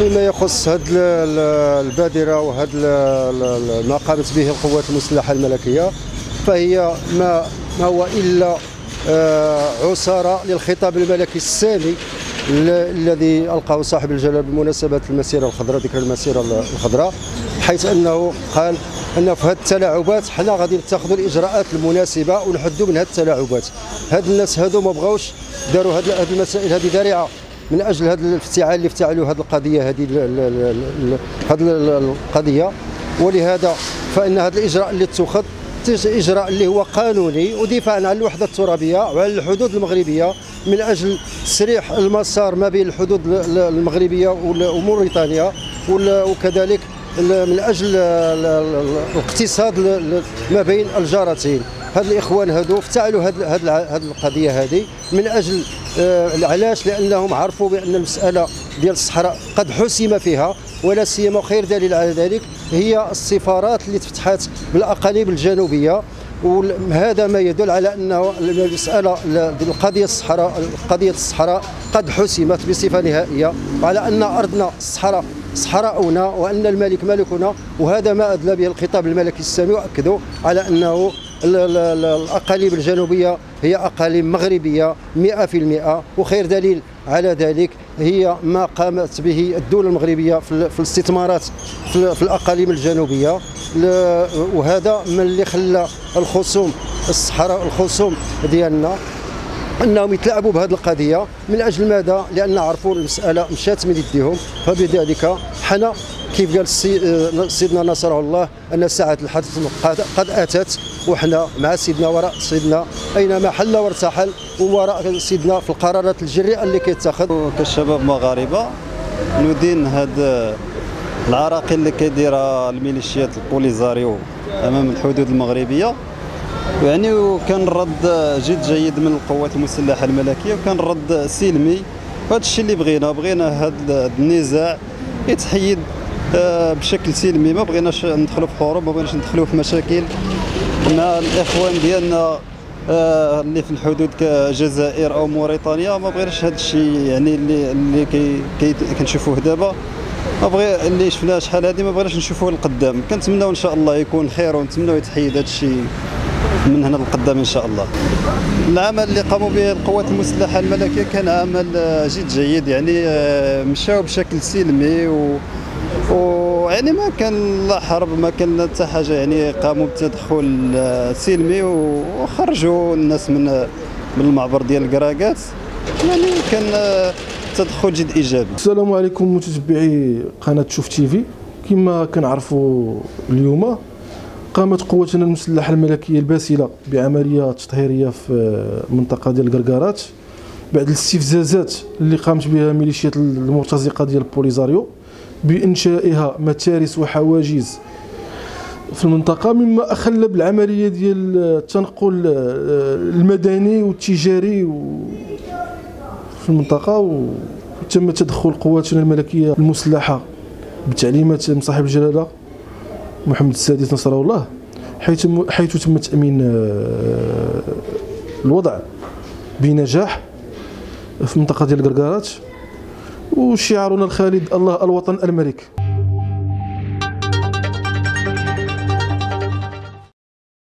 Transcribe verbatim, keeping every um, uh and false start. فيما يخص هذه البادرة وهذا ما قامت به القوات المسلحة الملكية، فهي ما هو إلا عسارة للخطاب الملكي السامي الذي ألقاه صاحب الجلالة بمناسبة المسيرة الخضراء، ذكرى المسيرة الخضراء، حيث أنه قال أن في هذه التلاعبات حنا غادي نتخذوا الإجراءات المناسبة ونحدوا من هذه التلاعبات. هاد الناس هادو ما بغاوش، داروا هذه المسائل هذه ذريعة من أجل هذا الافتعال اللي افتعلوا هذه القضية هذه هذه القضية، ولهذا فإن هذا الإجراء اللي اتخذ إجراء اللي هو قانوني ودفاعا عن الوحدة الترابية وعلى الحدود المغربية من أجل تسريح المسار ما بين الحدود المغربية وموريتانيا، وكذلك من أجل الاقتصاد ما بين الجارتين. هاد الإخوان هادو افتعلوا هاد هاد هاد القضية هذه من أجل آه علاش؟ لأنهم عرفوا بأن المسألة ديال الصحراء قد حسم فيها، ولا سيما وخير دليل على ذلك هي السفارات اللي تفتحات بالأقاليم الجنوبية، وهذا ما يدل على أن المسألة القضية الصحراء قضية الصحراء قد حسمت بصفة نهائية، على أن أرضنا الصحراء صحراؤنا وأن الملك ملكنا، وهذا ما أدلى به الخطاب الملكي السامي وأكدوا على أنه الأقاليم الجنوبية هي أقاليم مغربية مئة في المئة، وخير دليل على ذلك هي ما قامت به الدولة المغربية في الاستثمارات في الأقاليم الجنوبية، وهذا من اللي خلى الخصوم الصحراء الخصوم ديالنا أنهم يتلاعبوا بهذه القضية. من أجل ماذا؟ لأن عرفوا المسألة مشات من يديهم، فبذلك حنا كيف قال سيدنا نصره الله أن ساعة الحدث قد أتت، وحنا مع سيدنا وراء سيدنا أينما حل وارتحل، ووراء سيدنا في القرارات الجريئة اللي كيتخذ. كشباب مغاربة ندين هذا العراقيل اللي كيديرها الميليشيات البوليساريو أمام الحدود المغربية، يعني وكان رد جد جيد من القوات المسلحة الملكية، وكان رد سلمي، وهذا الشيء اللي بغينا بغينا هذا النزاع يتحيد بشكل سلمي، ما بغيناش ندخلوا في حروب، ما بغيناش ندخلوا في مشاكل مع الاخوان ديالنا اللي في الحدود كجزائر او موريتانيا، ما بغيناش هذا الشيء يعني اللي اللي كي كنشوفوه دابا، ما بغي اللي شفناه شحال هذه ما بغيناش نشوفوه لقدام. كنتمناو ان شاء الله يكون خير، ونتمناو يتحيد هذا الشيء من هنا لقدام ان شاء الله. العمل اللي قاموا به القوات المسلحه الملكيه كان عمل جد جيد، يعني مشاو بشكل سلمي و ويعني ما كان لا حرب ما كان حتى حاجه، يعني قاموا بتدخل سلمي وخرجوا الناس من من المعبر ديال الكركارات، يعني كان تدخل جد ايجابي. السلام عليكم متتبعي قناه شوف تيفي. كما كنعرفوا اليوم قامت قوتنا المسلحه الملكيه الباسله بعمليه تطهيريه في منطقه ديال الكركارات بعد الاستفزازات اللي قامت بها ميليشيات المرتزقه ديال البوليساريو بإنشائها متارس وحواجز في المنطقة، مما أخل بالعملية ديال التنقل المدني والتجاري في المنطقة، وتم تدخل قواتنا الملكية المسلحة بتعليمات صاحب الجلالة محمد السادس نصره الله، حيث حيث تم تأمين الوضع بنجاح في منطقة ديال الكركارات، وشعارنا الخالد الله الوطن الملك.